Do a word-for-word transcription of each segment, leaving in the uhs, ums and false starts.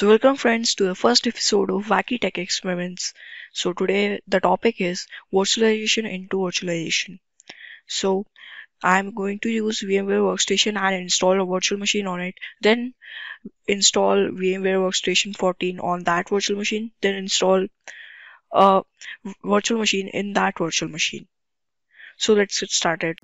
So welcome friends to the first episode of Wacky Tech Experiments. So today the topic is virtualization into virtualization. So I'm going to use VMware Workstation and install a virtual machine on it, then install VMware Workstation fourteen on that virtual machine, then install a virtual machine in that virtual machine. So let's get started.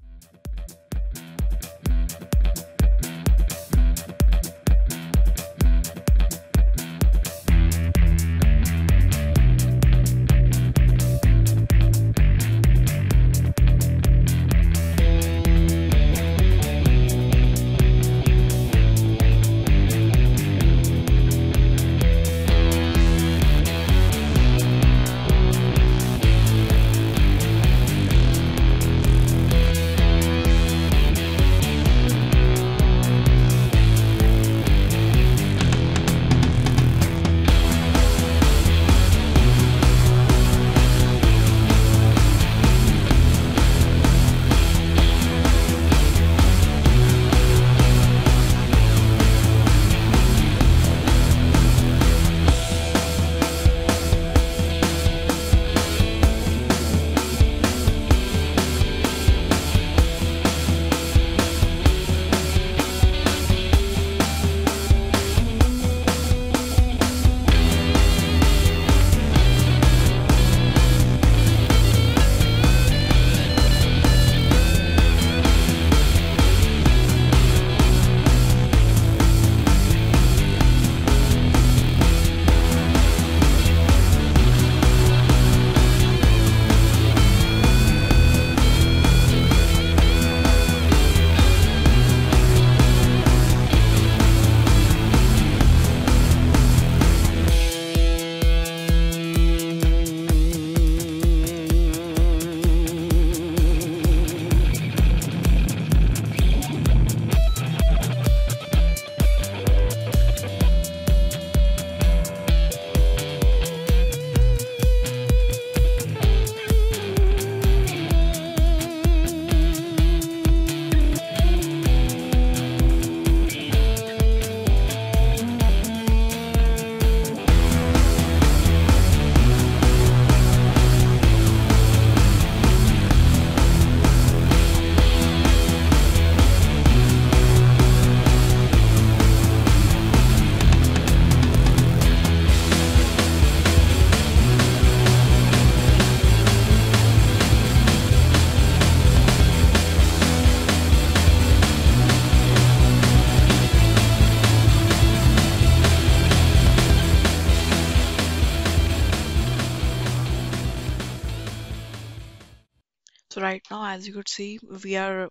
So right now, as you could see, we are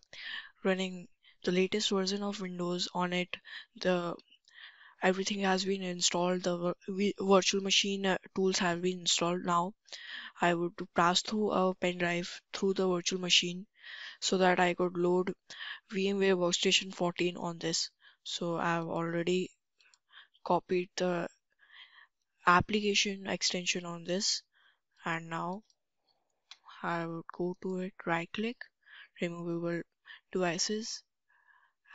running the latest version of Windows on it. The everything has been installed. The virtual machine tools have been installed. Now I would pass through a pen drive through the virtual machine so that I could load VMware Workstation fourteen on this. So I've already copied the application extension on this, and now I would go to it, right click, removable devices,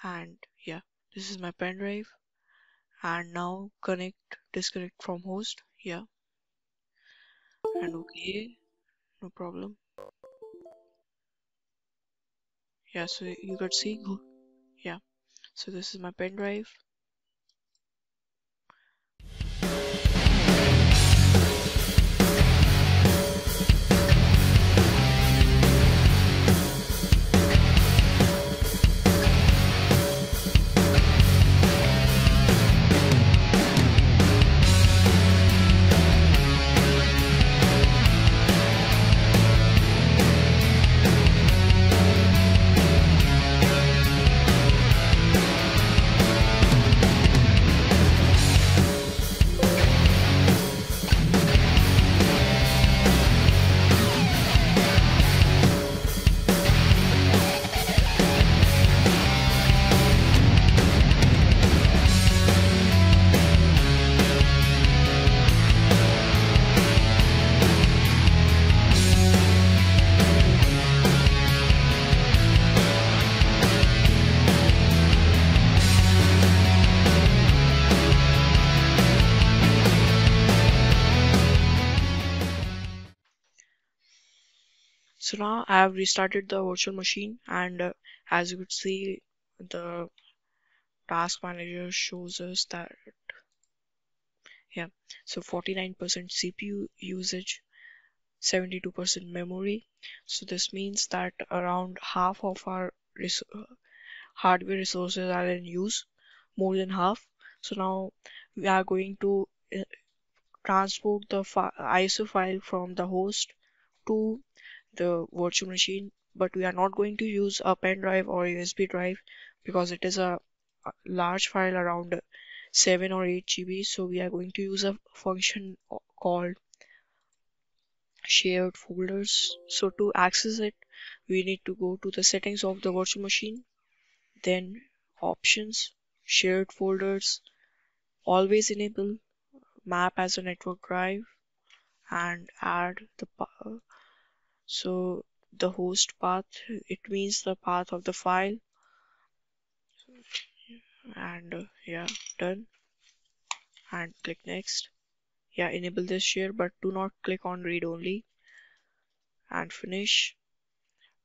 and yeah, this is my pen drive. And now connect, disconnect from host, yeah, and okay, no problem. Yeah, so you could see, yeah, so this is my pen drive. now I have restarted the virtual machine, and uh, as you could see, the task manager shows us that, yeah, so forty-nine percent C P U usage, seventy-two percent memory. So this means that around half of our res hardware resources are in use, more than half. So now we are going to uh, transport the fi I S O file from the host to the virtual machine, but we are not going to use a pen drive or U S B drive because it is a large file, around seven or eight G B. So we are going to use a function called shared folders. So to access it, we need to go to the settings of the virtual machine, then options, shared folders, always enable, map as a network drive, and add the power. So the host path, it means the path of the file, and uh, yeah, done, and click next. Yeah, enable this share, but do not click on read only, and finish.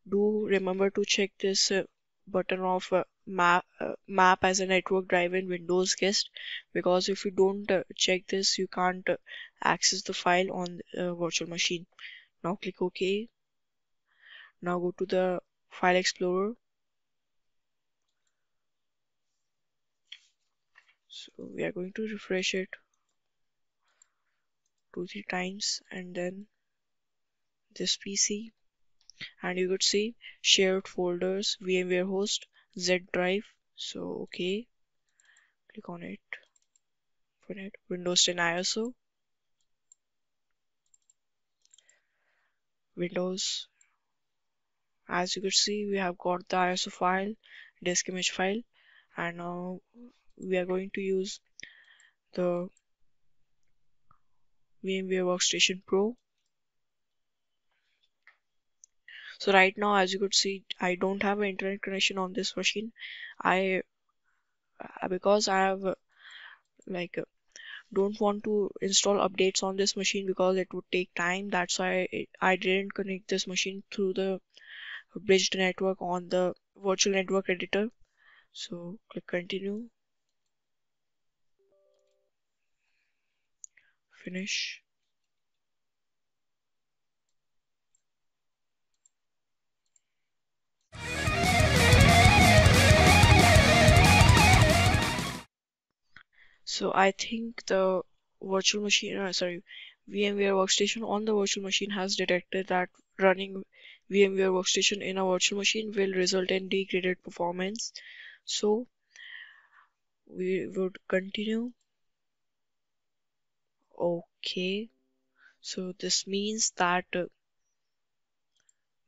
Do remember to check this uh, button of uh, map uh, map as a network drive in Windows guest, because if you don't uh, check this, you can't uh, access the file on uh, virtual machine. Now click OK. Now go to the file explorer. So we are going to refresh it two three times, and then this P C, and you could see shared folders, VMware host, Z drive. So okay, click on it. Windows ten I S O, Windows. As you could see, we have got the I S O file, disk image file, and now we are going to use the VMware Workstation Pro. So right now, as you could see, I don't have an internet connection on this machine. I because I have like don't want to install updates on this machine because it would take time. That's why I didn't connect this machine through the bridged network on the virtual network editor. So click continue, finish. So I think the virtual machine, uh, sorry, VMware Workstation on the virtual machine has detected that running VMware Workstation in a virtual machine will result in degraded performance. So we would continue. Okay, so this means that uh,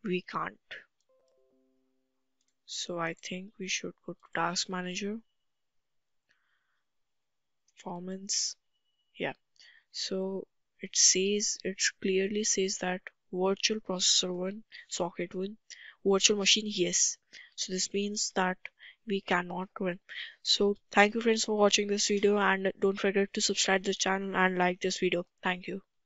we can't. So I think we should go to Task Manager, performance. Yeah, so it says, it clearly says that virtual processor one, socket one, virtual machine yes. So this means that we cannot run. So thank you friends for watching this video, and don't forget to subscribe to the channel and like this video. Thank you.